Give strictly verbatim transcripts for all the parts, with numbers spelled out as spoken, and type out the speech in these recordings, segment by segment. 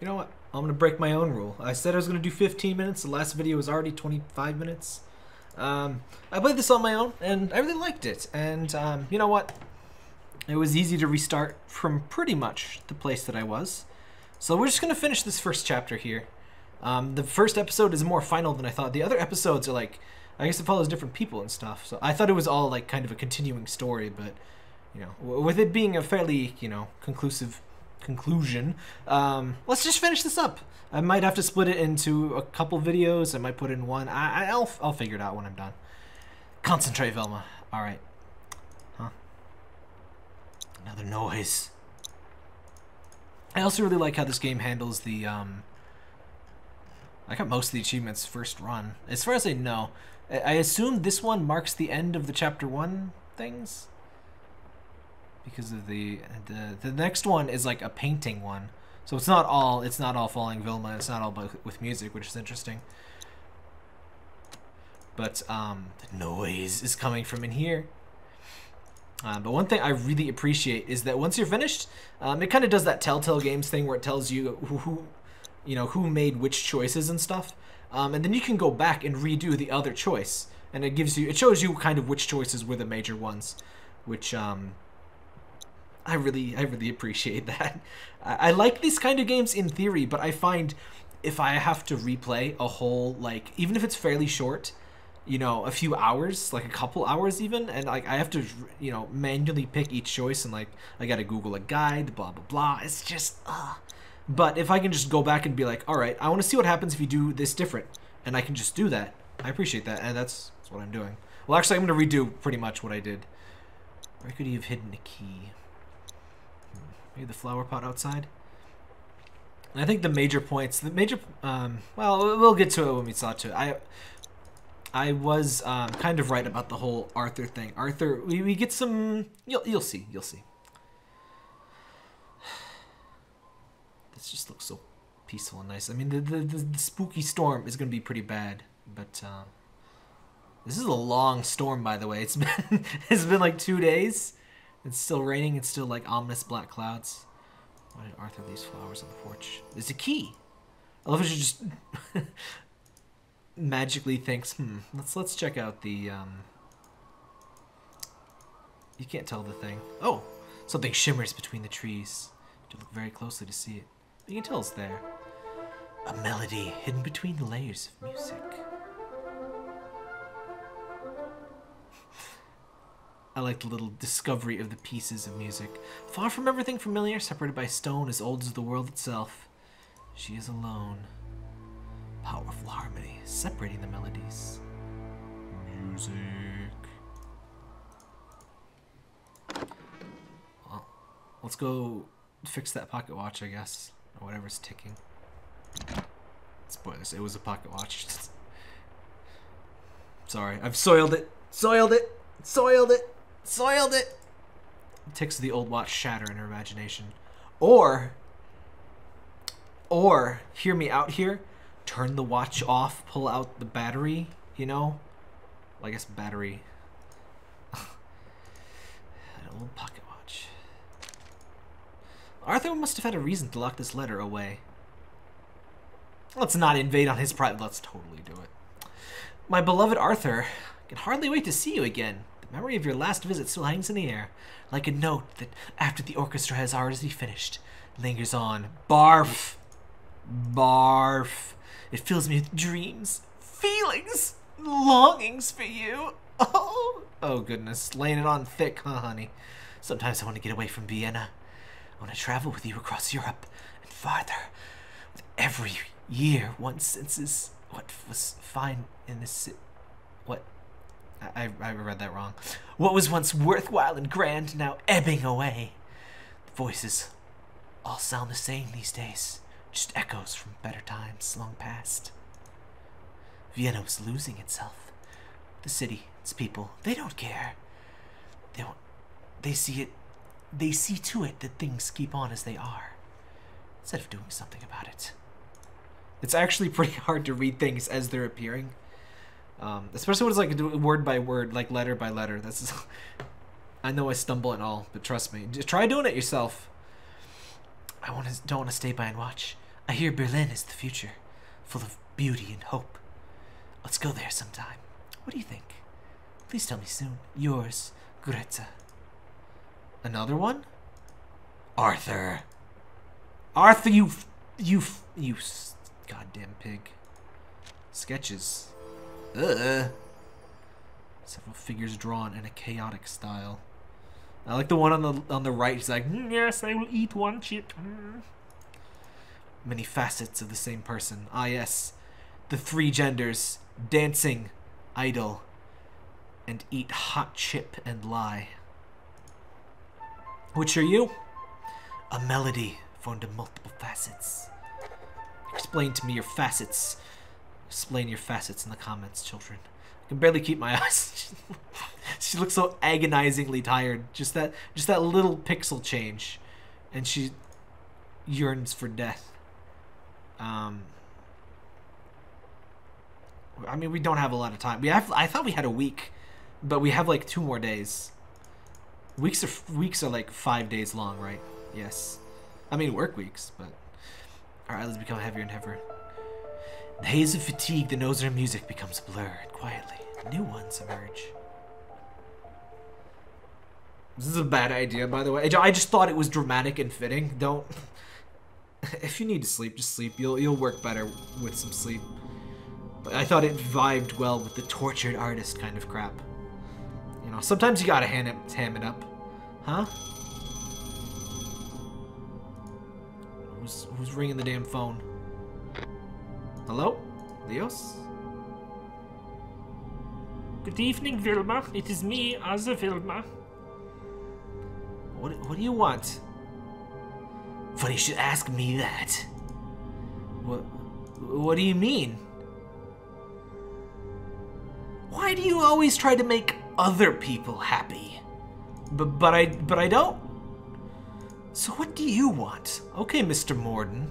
You know what? I'm gonna break my own rule. I said I was gonna do fifteen minutes. The last video was already twenty-five minutes. Um, I played this on my own, and I really liked it. And um, you know what? It was easy to restart from pretty much the place that I was. So we're just gonna finish this first chapter here. Um, the first episode is more final than I thought. The other episodes are like, I guess it follows different people and stuff. So I thought it was all like kind of a continuing story, but you know, with it being a fairly, you know, conclusive conclusion, um, let's just finish this up. I might have to split it into a couple videos. I might put in one. I, I'll, I'll figure it out when I'm done. Concentrate, Velma. All right. Huh? Another noise. I also really like how this game handles the, um, I got most of the achievements first run. As far as I know, I assume this one marks the end of the chapter one things. Because of the, the the next one is like a painting one, so it's not all it's not all Falling Vilma. It's not all about, with music, which is interesting. But um, the noise is coming from in here. Uh, but one thing I really appreciate is that once you're finished, um, it kind of does that Telltale Games thing where it tells you who, who you know who made which choices and stuff, um, and then you can go back and redo the other choice, and it gives you it shows you kind of which choices were the major ones, which. Um, I really, I really appreciate that. I, I like these kind of games in theory, but I find if I have to replay a whole, like, even if it's fairly short, you know, a few hours, like a couple hours even, and like I have to, you know, manually pick each choice and like I gotta Google a guide, blah blah blah. It's just, ah. Uh. But if I can just go back and be like, all right, I want to see what happens if you do this different, and I can just do that. I appreciate that, and that's, that's what I'm doing. Well, actually, I'm gonna redo pretty much what I did. Where could he have hidden a key? Maybe the flower pot outside. And I think the major points, the major, um, well, we'll get to it when we saw to it. I, I was um, kind of right about the whole Arthur thing. Arthur, we, we get some, you'll, you'll see, you'll see. This just looks so peaceful and nice. I mean, the, the, the, the spooky storm is going to be pretty bad, but um, this is a long storm, by the way. It's been, it's been like two days. It's still raining. It's still like ominous black clouds. Why did Arthur leave flowers on the porch? There's a key. I love how she just magically thinks, hmm, let's let's check out the, um... You can't tell the thing. Oh! Something shimmers between the trees. You have to look very closely to see it. But you can tell it's there. A melody hidden between the layers of music. I like the little discovery of the pieces of music. Far from everything familiar, separated by stone as old as the world itself. She is alone. Powerful harmony, separating the melodies. Music. Well, let's go fix that pocket watch, I guess. Or whatever's ticking. Spoilers, it was a pocket watch. Sorry, I've soiled it. Soiled it. Soiled it. Soiled it! Ticks of the old watch shatter in her imagination. Or, or, hear me out here, turn the watch off, pull out the battery, you know? Well, I guess battery. An old pocket watch. Arthur must have had a reason to lock this letter away. Let's not invade on his private. Let's totally do it. My beloved Arthur, I can hardly wait to see you again. Memory of your last visit still hangs in the air, like a note that, after the orchestra has already finished, lingers on. Barf! Barf! It fills me with dreams, feelings, longings for you. Oh, oh goodness, laying it on thick, huh, honey? Sometimes I want to get away from Vienna. I want to travel with you across Europe and farther. With every year, one senses what was fine in this city. What? I, I read that wrong. What was once worthwhile and grand, now ebbing away. The voices all sound the same these days. Just echoes from better times long past. Vienna was losing itself. The city, its people, they don't care. They don't, they see it, they see to it that things keep on as they are, instead of doing something about it. It's actually pretty hard to read things as they're appearing. Um, especially when it's like word by word, like letter by letter. That's just, I know I stumble and all, but trust me. Just try doing it yourself. I want to, don't want to stay by and watch. I hear Berlin is the future, full of beauty and hope. Let's go there sometime. What do you think? Please tell me soon. Yours, Greta. Another one? Arthur. Arthur, you f you f you s goddamn pig. Sketches. Uh. Several figures drawn in a chaotic style. I like the one on the on the right. He's like, mm, yes, I will eat one chip. Mm. Many facets of the same person. Ah, yes. The three genders. Dancing, idle, and eat hot chip and lie. Which are you? A melody formed of multiple facets. Explain to me your facets. Explain your facets in the comments, children. I can barely keep my eyes. She looks so agonizingly tired. Just that, just that little pixel change, and she yearns for death. Um. I mean, we don't have a lot of time. We have. I thought we had a week, but we have like two more days. Weeks are weeks are like five days long, right? Yes. I mean, work weeks, but our eyelids become heavier and heavier. The haze of fatigue that knows her music becomes blurred quietly. New ones emerge. This is a bad idea, by the way. I just thought it was dramatic and fitting. Don't. If you need to sleep, just sleep. You'll you'll work better with some sleep. But I thought it vibed well with the tortured artist kind of crap. You know, sometimes you gotta hand it, ham it up, huh? Who's, who's ringing the damn phone? Hello? Leos? Good evening, Vilma. It is me, Asa Vilma. What, what do you want? Funny you should ask me that. What, what do you mean? Why do you always try to make other people happy? But, but I, but I don't. So what do you want? Okay, Mister Morden.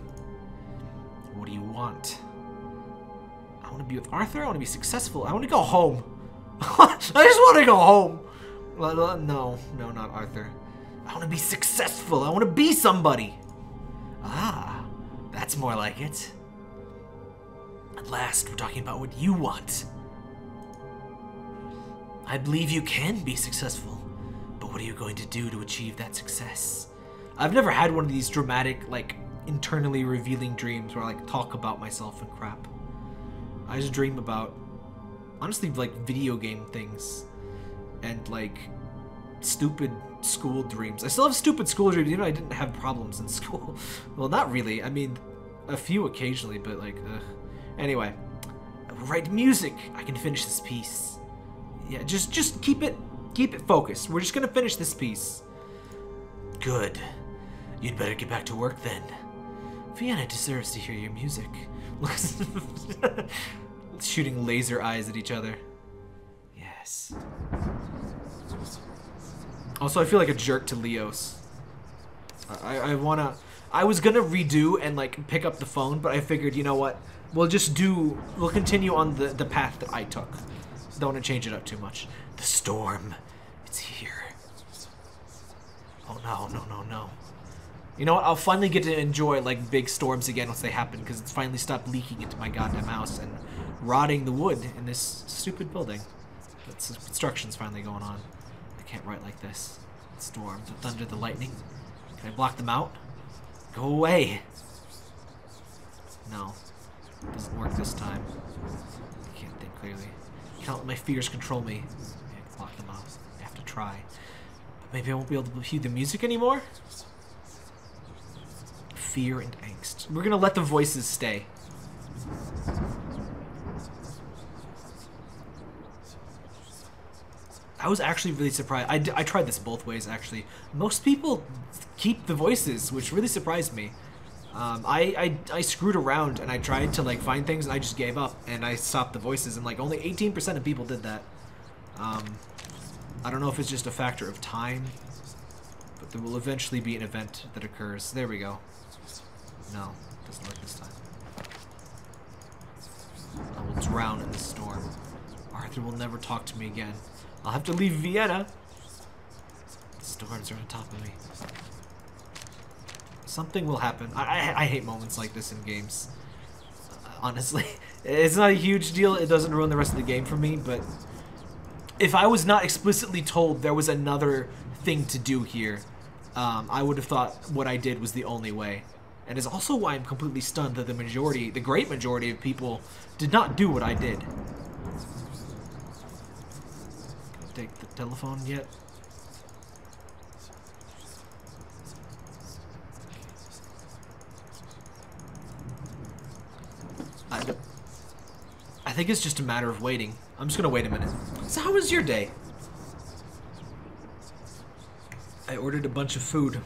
What do you want? I want to be with Arthur. I want to be successful. I want to go home. I just want to go home. No, no, not Arthur. I want to be successful. I want to be somebody. Ah, that's more like it. At last, we're talking about what you want. I believe you can be successful, but what are you going to do to achieve that success? I've never had one of these dramatic, like, internally revealing dreams where I, like, talk about myself and crap. I just dream about, honestly, like, video game things and, like, stupid school dreams. I still have stupid school dreams, even though I didn't have problems in school. Well, not really. I mean, a few occasionally, but, like, ugh. Anyway, I write music. I can finish this piece. Yeah, just just keep it keep it focused. We're just gonna finish this piece. Good. You'd better get back to work then. Vienna deserves to hear your music. Shooting laser eyes at each other. Yes. Also, I feel like a jerk to Leos. I I wanna I was gonna redo and like pick up the phone, but I figured, you know what? We'll just do we'll continue on the the path that I took. Don't want to change it up too much. The storm. It's here. Oh no, no, no, no. You know what? I'll finally get to enjoy, like, big storms again once they happen, because it's finally stopped leaking into my goddamn house and rotting the wood in this stupid building. But construction's finally going on. I can't write like this. Storm, the thunder, the lightning. Can I block them out? Go away. No. It doesn't work this time. I can't think clearly. Can't let my fears control me. I can't block them off. I have to try. But maybe I won't be able to hear the music anymore? Fear and angst. We're gonna let the voices stay. I was actually really surprised. I, d I tried this both ways, actually. Most people keep the voices, which really surprised me. Um, I, I, I screwed around and I tried to like find things and I just gave up and I stopped the voices and like only eighteen percent of people did that. Um, I don't know if it's just a factor of time, but there will eventually be an event that occurs. There we go. No, it doesn't work this time. I will drown in the storm. Arthur will never talk to me again. I'll have to leave Vienna. The storms are on top of me. Something will happen. I, I, I hate moments like this in games. Honestly. It's not a huge deal. It doesn't ruin the rest of the game for me, but... if I was not explicitly told there was another thing to do here, um, I would have thought what I did was the only way. And it's also why I'm completely stunned that the majority, the great majority of people, did not do what I did. Can't take the telephone yet. I, don't, I think it's just a matter of waiting. I'm just gonna wait a minute. So how was your day? I ordered a bunch of food.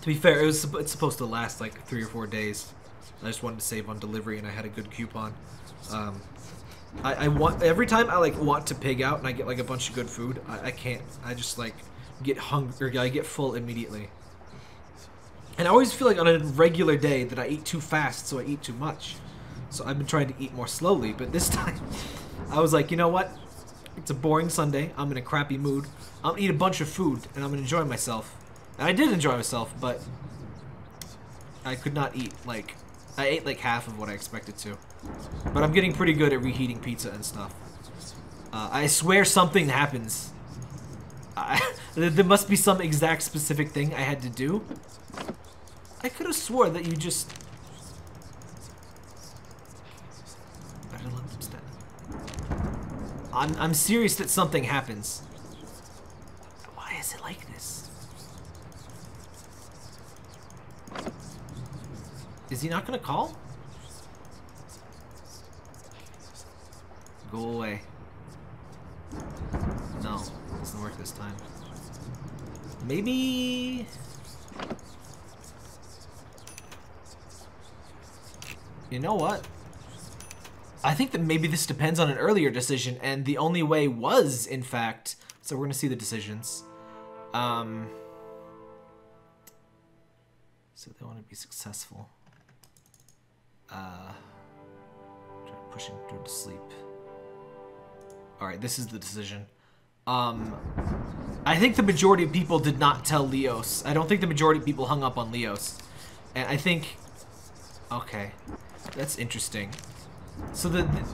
To be fair, it was, it's supposed to last like three or four days. I just wanted to save on delivery, and I had a good coupon. Um, I, I want every time I like want to pig out and I get like a bunch of good food, I, I can't. I just like get hungry. I get full immediately, and I always feel like on a regular day that I eat too fast, so I eat too much. So I've been trying to eat more slowly, but this time. I was like, you know what? It's a boring Sunday. I'm in a crappy mood. I'm gonna eat a bunch of food, and I'm gonna enjoy myself. And I did enjoy myself, but I could not eat. Like, I ate like half of what I expected to. But I'm getting pretty good at reheating pizza and stuff. Uh, I swear something happens. I, there must be some exact specific thing I had to do. I could have swore that you just... I'm, I'm serious that something happens. Why is it like this? Is he not gonna call? Go away. No, it doesn't work this time. Maybe... you know what? I think that maybe this depends on an earlier decision, and the only way was, in fact, so we're gonna see the decisions. Um, so they want to be successful. Uh, pushing through to sleep. All right, this is the decision. Um, I think the majority of people did not tell Leos. I don't think the majority of people hung up on Leos, and I think, okay, that's interesting. So the, the...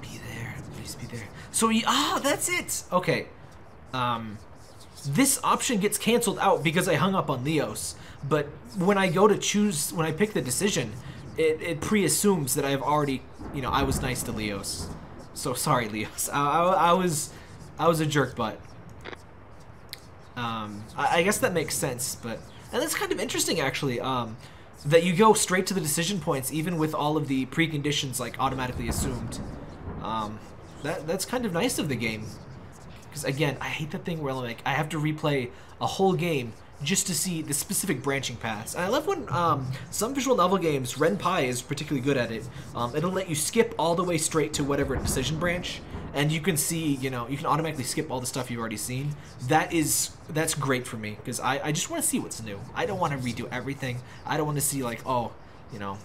be there. Please be there. So he... ah, that's it! Okay. Um, this option gets canceled out because I hung up on Leos. But when I go to choose... when I pick the decision, it, it pre-assumes that I've already... you know, I was nice to Leos. So sorry, Leos. I, I, I was... I was a jerk butt. Um, I, I guess that makes sense, but... and that's kind of interesting, actually. Um... That you go straight to the decision points, even with all of the preconditions like automatically assumed. Um, that that's kind of nice of the game, because again, I hate that thing where like I have to replay a whole game just to see the specific branching paths. And I love when um, some visual novel games, RenPy is particularly good at it. Um, it'll let you skip all the way straight to whatever decision branch, and you can see, you know, you can automatically skip all the stuff you've already seen. That is, that's great for me, because I, I just want to see what's new. I don't want to redo everything. I don't want to see like, oh, you know,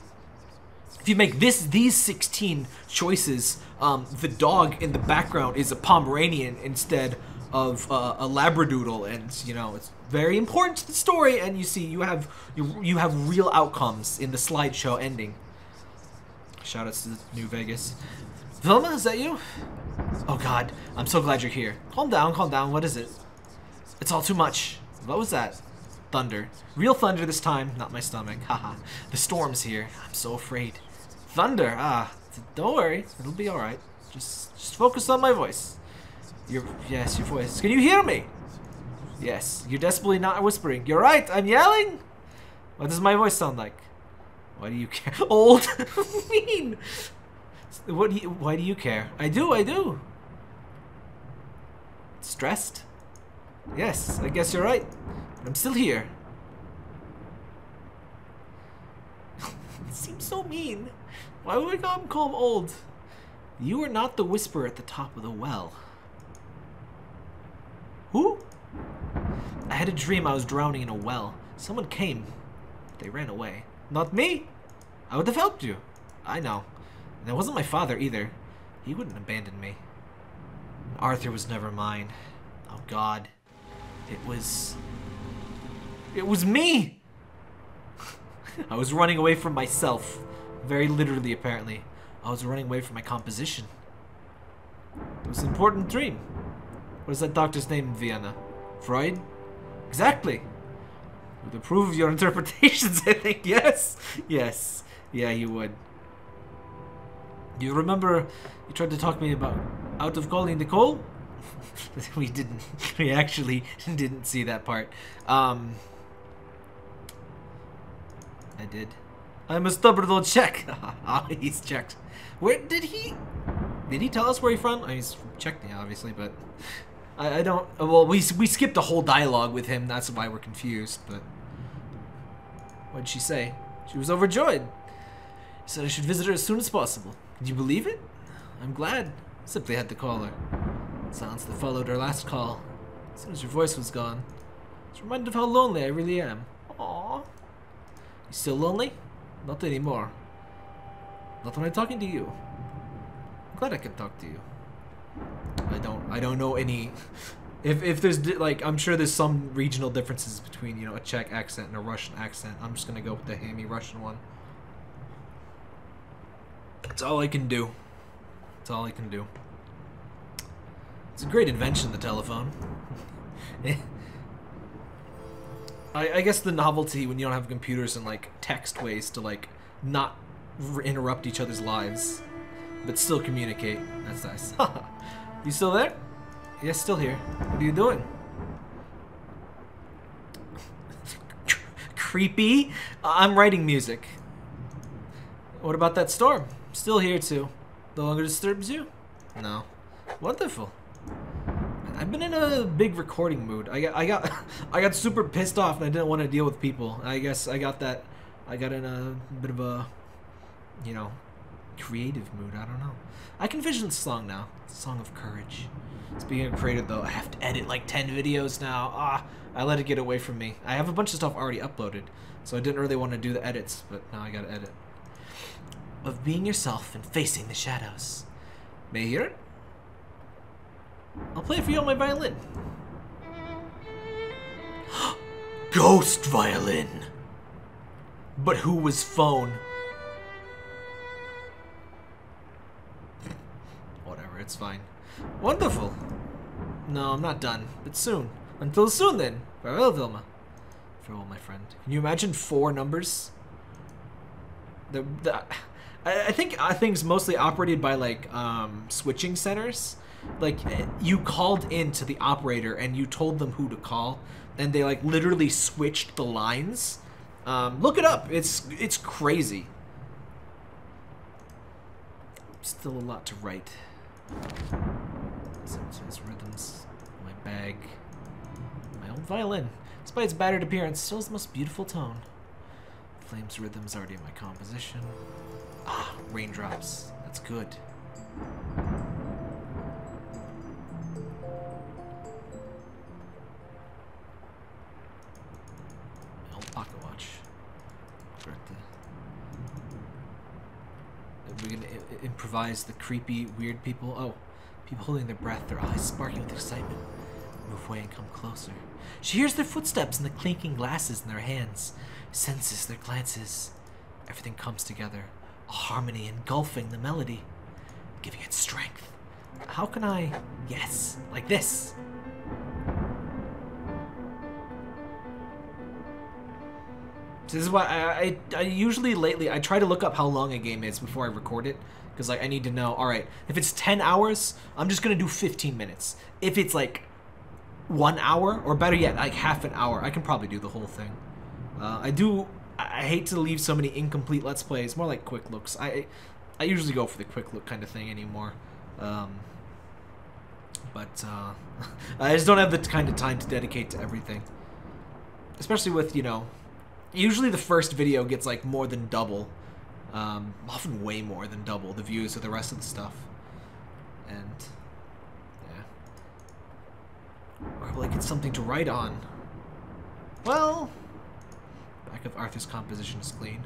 if you make this these sixteen choices, um, the dog in the background is a Pomeranian instead of uh, a Labradoodle, and you know, it's very important to the story, and you see you have you, you have real outcomes in the slideshow ending. Shoutouts to New Vegas. Velma, is that you? Oh god, I'm so glad you're here. Calm down, calm down, what is it? It's all too much. What was that? Thunder. Real thunder this time, not my stomach, haha. The storm's here, I'm so afraid. Thunder, ah, don't worry, it'll be alright. Just, just focus on my voice. Your, yes, your voice. Can you hear me? Yes, you're desperately not whispering. You're right, I'm yelling! What does my voice sound like? Why do you care? Old? Mean! What do you, why do you care? I do, I do! Stressed? Yes, I guess you're right. I'm still here. It seems so mean. Why would I call him, call him old? You are not the whisperer at the top of the well. Who? I had a dream I was drowning in a well. Someone came. They ran away. Not me! I would have helped you. I know. And it wasn't my father either. He wouldn't abandon me. And Arthur was never mine. Oh god. It was... It was me! I was running away from myself. Very literally, apparently. I was running away from my composition. It was an important dream. What is that doctor's name in Vienna? Freud? Exactly! Would approve of your interpretations, I think. Yes! Yes. Yeah, you would. You remember you tried to talk me about out of calling Nicole? We didn't. We actually didn't see that part. Um... I did. I'm a stubborn old Czech. He's Czech. Where did he... Did he tell us where he's from? I mean, he's from Czechia, obviously, but... I, I don't... Well, we, we skipped a whole dialogue with him. That's why we're confused, but... What'd she say? She was overjoyed. She said I should visit her as soon as possible. Did you believe it? I'm glad. Simply had to call her. Silence that followed her last call. As soon as your voice was gone. It's reminded of how lonely I really am. Aww. You still lonely? Not anymore. Not when I'm talking to you. I'm glad I could talk to you. I don't I don't know any if if there's like I'm sure there's some regional differences between, you know, a Czech accent and a Russian accent. I'm just gonna go with the hammy Russian one. That's all I can do. That's all I can do. It's a great invention, the telephone. I, I guess the novelty when you don't have computers and like text ways to like not r interrupt each other's lives, but still communicate. That's nice. You still there? Yes, still here. What are you doing? Creepy. I'm writing music. What about that storm? Still here too. No longer disturbs you? No. Wonderful. I've been in a big recording mood. I got, I got, I got super pissed off, and I didn't want to deal with people. I guess I got that. I got in a bit of a, you know, creative mood. I don't know. I can vision this song now. It's a song of courage. Speaking of creative, though, I have to edit like ten videos now. Ah, I let it get away from me. I have a bunch of stuff already uploaded, so I didn't really want to do the edits, but now I gotta edit. Of being yourself and facing the shadows. May I hear it? I'll play it for you on my violin. Ghost violin! But who was phone? Whatever, it's fine. Wonderful! No, I'm not done. But soon. Until soon, then. Farewell, Vilma. Farewell, my friend. Can you imagine four numbers? The, the, I, I think I think's mostly operated by, like, um, switching centers. Like, you called in to the operator and you told them who to call, and they like literally switched the lines. Um, look it up. It's it's crazy. Still a lot to write. Sentences, rhythms, my bag, my own violin. Despite its battered appearance, still has the most beautiful tone. Flames, rhythms already in my composition. Ah, raindrops. That's good. Improvise the creepy, weird people. Oh, people holding their breath, their eyes sparking with excitement. Move away and come closer. She hears their footsteps and the clinking glasses in their hands. Senses their glances. Everything comes together. A harmony engulfing the melody. Giving it strength. How can I... Yes, like this. This is why I, I, I usually lately, I try to look up how long a game is before I record it. Because like I need to know, alright, if it's ten hours, I'm just going to do fifteen minutes. If it's like one hour, or better yet, like half an hour, I can probably do the whole thing. Uh, I do, I hate to leave so many incomplete Let's Plays, more like quick looks. I I usually go for the quick look kind of thing anymore. Um, but uh, I just don't have the kind of time to dedicate to everything. Especially with, you know, usually the first video gets like more than double. Um, often way more than double the views of the rest of the stuff. And, yeah. Or will I get something to write on? Well, back of Arthur's composition is clean.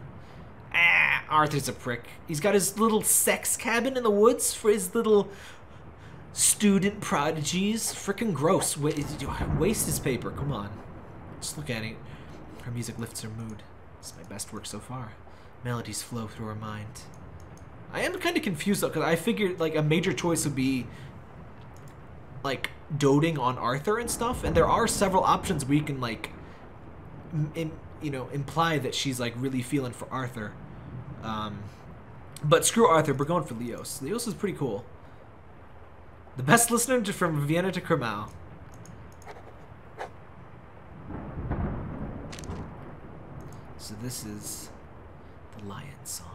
Ah, Arthur's a prick. He's got his little sex cabin in the woods for his little student prodigies. Frickin' gross. Waste his paper, come on. Just look at it. Her music lifts her mood. It's my best work so far. Melodies flow through her mind. I am kind of confused though, because I figured like a major choice would be like doting on Arthur and stuff, and there are several options we can like, in, you know, imply that she's like really feeling for Arthur. Um, but screw Arthur, we're going for Leos. Leos is pretty cool. The best listener to, from Vienna to Kermau. So this is The Lion's Song.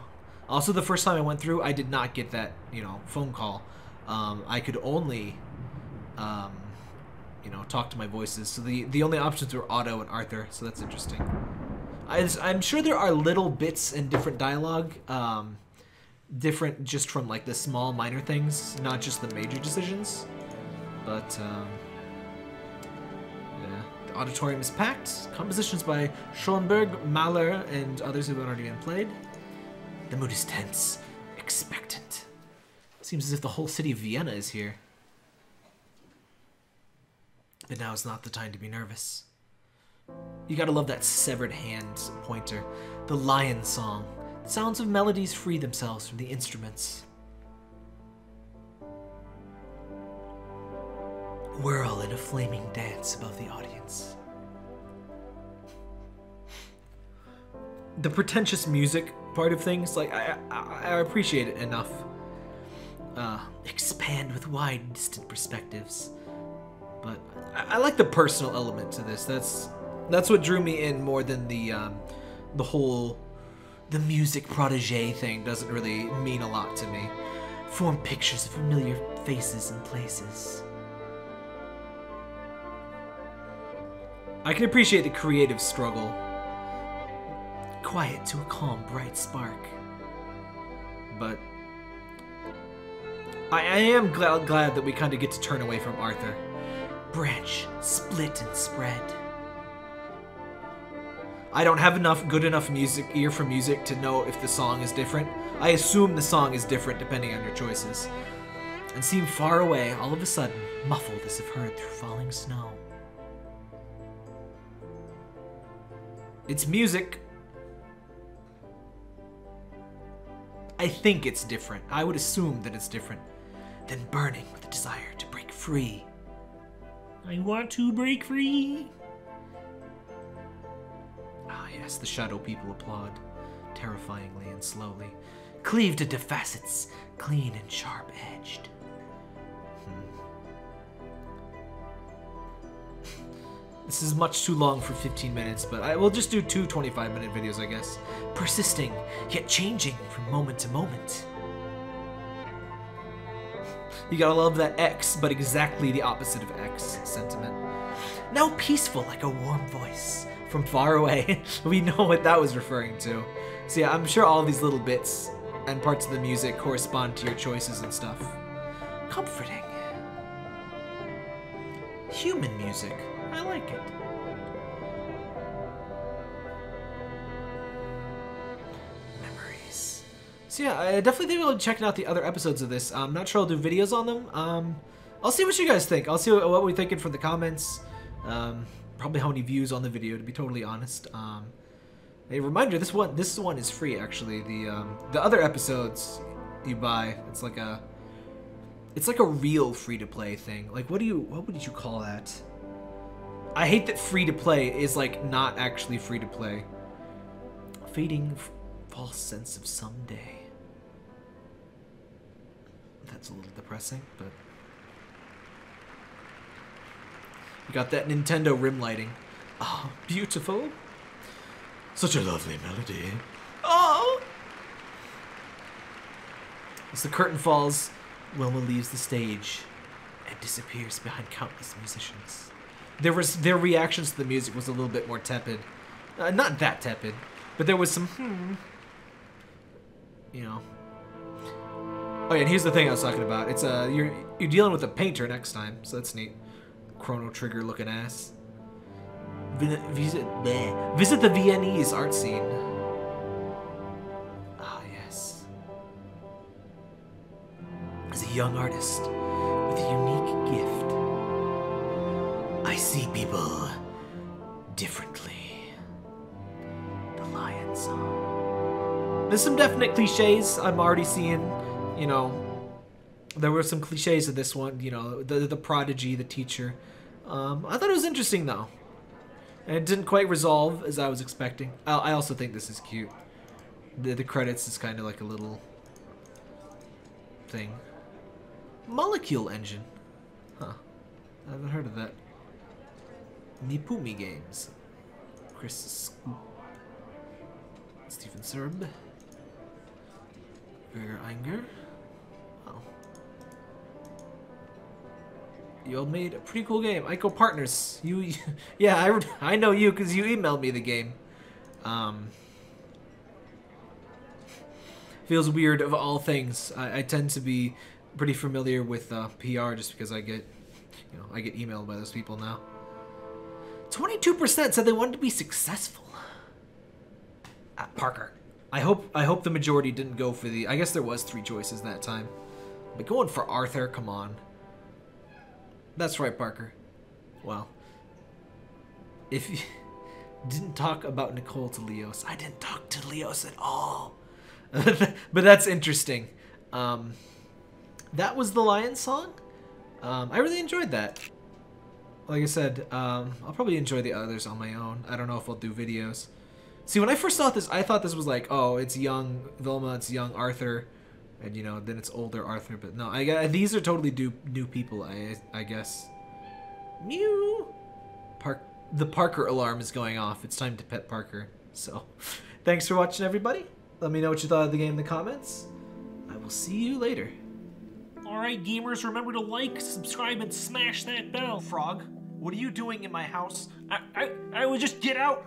Also, the first time I went through, I did not get that, you know, phone call. Um, I could only, um, you know, talk to my voices. So the, the only options were Otto and Arthur, so that's interesting. I just, I'm sure there are little bits in different dialogue, um, different just from, like, the small minor things, not just the major decisions. But, um, yeah. The auditorium is packed. Compositions by Schoenberg, Mahler, and others who have already been played. The mood is tense, expectant. Seems as if the whole city of Vienna is here. But now is not the time to be nervous. You gotta love that severed hand pointer. The Lion's Song. The sounds of melodies free themselves from the instruments. Whirl in a flaming dance above the audience. The pretentious music part of things, like, I, I, I appreciate it enough. Uh, expand with wide, distant perspectives. But I, I like the personal element to this. That's that's what drew me in more than the, um, the whole, the music protege thing doesn't really mean a lot to me. Form pictures of familiar faces and places. I can appreciate the creative struggle. Quiet to a calm, bright spark. But I, I am glad, glad that we kind of get to turn away from Arthur. Branch, split and spread. I don't have enough good enough music ear for music to know if the song is different. I assume the song is different depending on your choices. And seem far away, all of a sudden, muffled as if heard through falling snow. It's music. I think it's different. I would assume that it's different. Then burning with a desire to break free. I want to break free. Ah yes, the shadow people applaud, terrifyingly and slowly. Cleaved into facets, clean and sharp edged. This is much too long for fifteen minutes, but I will just do two twenty-five minute videos, I guess. Persisting, yet changing from moment to moment. You gotta love that X, but exactly the opposite of X sentiment. Now peaceful like a warm voice from far away. We know what that was referring to. So yeah, I'm sure all these little bits and parts of the music correspond to your choices and stuff. Comforting. Human music. I like it. Memories. So yeah, I definitely think we'll be checking out the other episodes of this. I'm not sure I'll do videos on them. Um, I'll see what you guys think. I'll see what, what we're thinking from the comments. Um, probably how many views on the video, to be totally honest. Um, a reminder, this one this one is free, actually. The um, the other episodes you buy, it's like a it's like a real free-to-play thing. Like, what do you what would you call that? I hate that free-to-play is, like, not actually free-to-play. Fading f false sense of someday. That's a little depressing, but... You got that Nintendo rim lighting. Oh, beautiful. Such a lovely melody. Oh! As the curtain falls, Wilma leaves the stage and disappears behind countless musicians. There was, their reactions to the music was a little bit more tepid. Uh, not that tepid, but there was some, hmm, you know. Oh yeah, and here's the thing I was talking about. It's uh, you're, you're dealing with a painter next time, so that's neat. Chrono Trigger looking ass. Visit, bleh. Visit the Viennese art scene. Ah, yes. As a young artist with a unique gift, I see people differently. Lion's Song. There's some definite cliches I'm already seeing, you know. There were some cliches of this one, you know, the, the prodigy, the teacher. Um, I thought it was interesting, though. And it didn't quite resolve as I was expecting. I, I also think this is cute. The, the credits is kind of like a little thing. Molecule Engine. Huh. I haven't heard of that. Nipumi Games. Chris Stephen Serb. Gregor Einger. Oh. You all made a pretty cool game. Ico Partners. You, yeah, I, I know you because you emailed me the game. Um, feels weird of all things. I, I tend to be pretty familiar with uh, P R just because I get, you know, I get emailed by those people now. twenty-two percent said they wanted to be successful. Ah, Parker. I hope I hope the majority didn't go for the... I guess there was three choices that time. But going for Arthur, come on. That's right, Parker. Well, if you didn't talk about Nicole to Leos, I didn't talk to Leos at all. But that's interesting. Um, that was The Lion's Song. Um, I really enjoyed that. Like I said, um, I'll probably enjoy the others on my own. I don't know if I'll do videos. See, when I first saw this, I thought this was like, oh, it's young Vilma, it's young Arthur, and, you know, then it's older Arthur, but no, I, these are totally do, new people, I, I guess. Mew! Park, the Parker alarm is going off. It's time to pet Parker. So, thanks for watching, everybody. Let me know what you thought of the game in the comments. I will see you later. Alright, gamers, remember to like, subscribe, and smash that bell. Frog, what are you doing in my house? I, I, I would just get out.